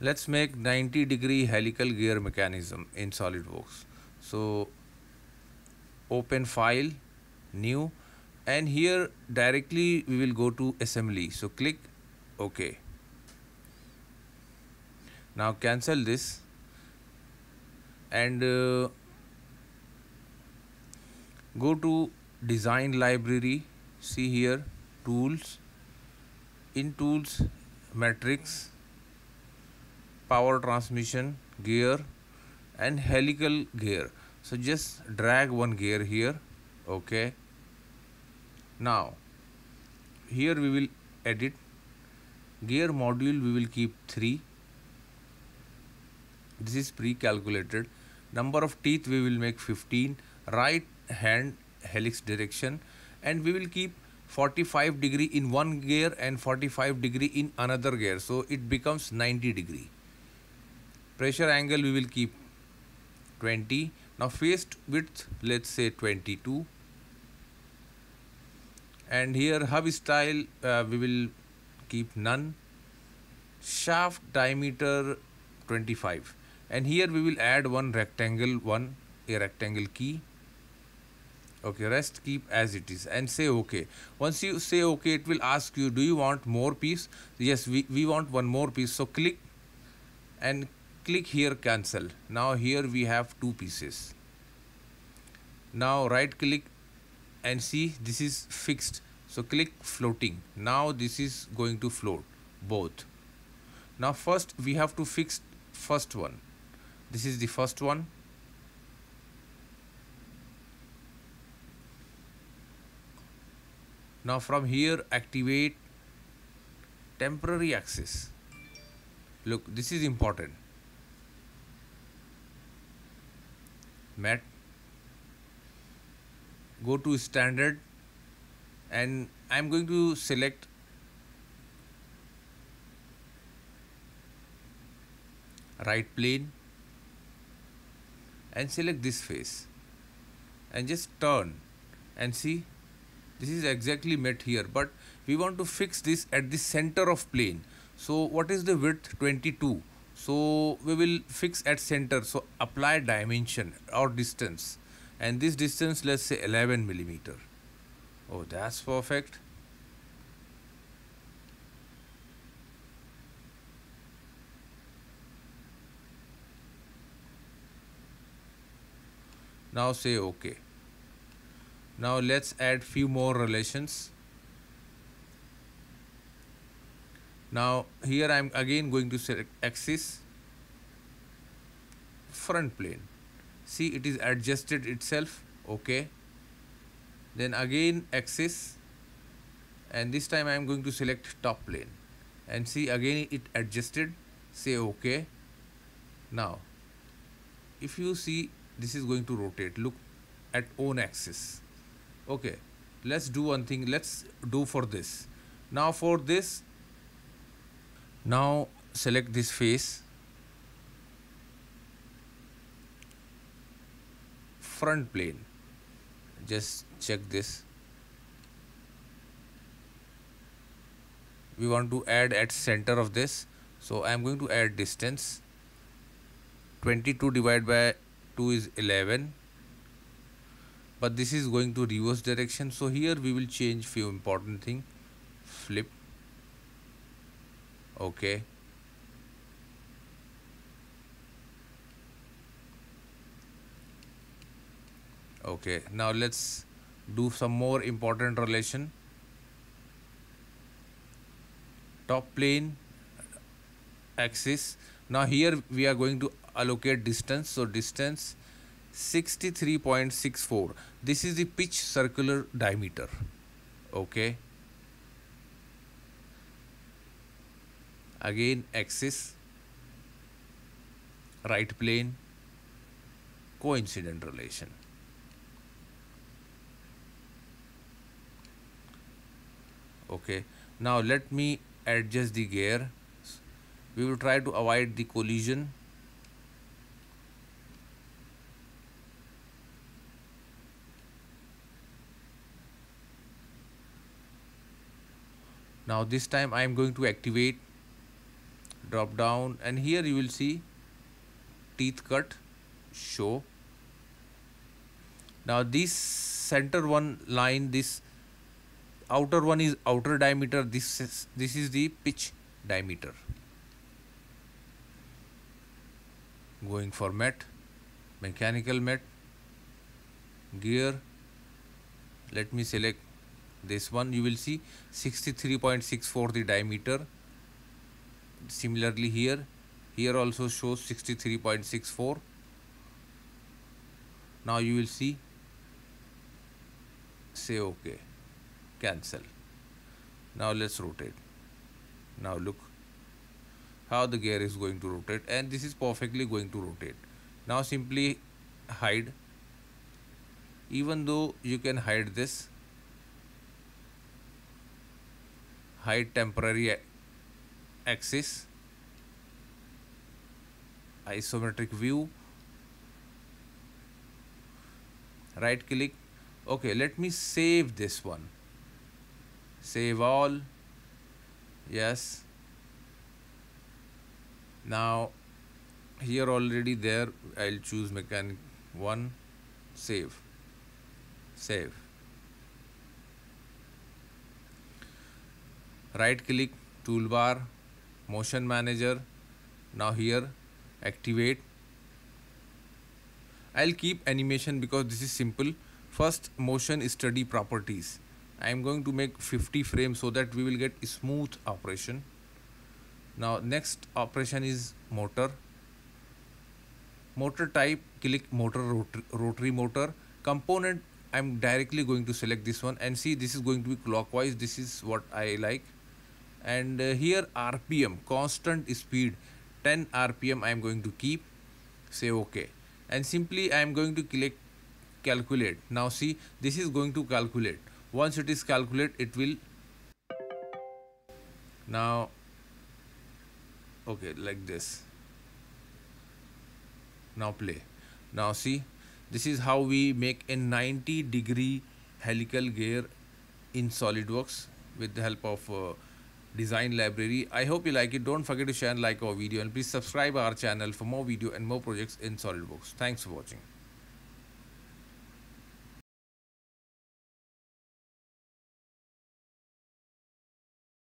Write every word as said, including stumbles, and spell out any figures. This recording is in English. Let's make ninety degree helical gear mechanism in SolidWorks. So open file, new, and here directly we will go to assembly. So click OK. Now cancel this and uh, go to Design Library. See here, Tools, in Tools, Matrix, Power Transmission, Gear, and Helical Gear. So just drag one gear here. Okay. Now here we will edit. Gear module we will keep three. This is pre-calculated. Number of teeth we will make fifteen. Right hand helix direction, and we will keep forty-five degree in one gear and forty-five degree in another gear, so it becomes ninety degree. Pressure angle we will keep twenty. Now face width, let's say twenty-two, and here hub style uh, we will keep none. Shaft diameter twenty-five, and here we will add one rectangle, one a rectangle key. Okay, rest keep as it is and say OK. Once you say OK, it will ask you, do you want more piece? Yes, we, we want one more piece. So click and click here, cancel. Now here we have two pieces. Now right click and see, this is fixed. So click floating. Now this is going to float both. Now first we have to fix first one. This is the first one. Now from here activate temporary axis. Look, this is important. Mat. Go to standard, and I'm going to select right plane and select this face and just turn and see. This is exactly met here, but we want to fix this at the center of plane. So what is the width? twenty-two. So we will fix at center. So apply dimension or distance, and this distance, let's say eleven millimeter. Oh, that's perfect. Now say OK. Now let's add few more relations. Now here I am again going to select axis, front plane. See, it is adjusted itself. OK. Then again axis, and this time I am going to select top plane and see, again it adjusted. Say OK. Now if you see, this is going to rotate. Look at own axis. Okay, let's do one thing. Let's do for this. Now for this, now select this face, front plane. Just check this. We want to add at center of this. So I'm going to add distance. twenty-two divided by two is eleven. But this is going to reverse direction. So here we will change few important thing. Flip. OK. OK. Now let's do some more important relation. Top plane, axis. Now here we are going to allocate distance. So distance sixty-three point six four. This is the pitch circular diameter. OK. Again axis, right plane, coincident relation. OK. Now let me adjust the gear. We will try to avoid the collision. Now this time I am going to activate drop down, and here you will see teeth cut show. Now this center one line, this outer one is outer diameter, this is, this is the pitch diameter. Going for mate, mechanical mate, gear, let me select this one. You will see sixty-three point six four the diameter. Similarly here, here also shows sixty-three point six four. Now you will see, say okay, cancel. Now let's rotate. Now look how the gear is going to rotate, and this is perfectly going to rotate. Now simply hide. Even though you can hide this, hide temporary axis, isometric view, right click. Okay, let me save this one. Save all. Yes. Now here already there, I'll choose mechanic one, save, save. Right click, toolbar, motion manager. Now here, activate. I'll keep animation because this is simple. First, motion study properties. I'm going to make fifty frames so that we will get smooth operation. Now next operation is motor. Motor type, click motor, rot rotary motor. Component, I'm directly going to select this one, and see this is going to be clockwise. This is what I like. And uh, here R P M, constant speed, ten R P M I'm going to keep. Say okay. And simply I'm going to click calculate. Now see, this is going to calculate. Once it is calculate, it will. Now, okay, like this. Now play. Now see, this is how we make a ninety degree helical gear in SolidWorks with the help of uh, Design Library. I hope you like it. Don't forget to share and like our video, and please subscribe our channel for more video and more projects in SolidWorks. Thanks for watching.